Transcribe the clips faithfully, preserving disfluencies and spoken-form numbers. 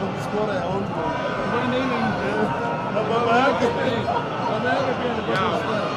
scored their own goal. One inning. No, but back again. But back again. Yeah.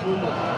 Thank you.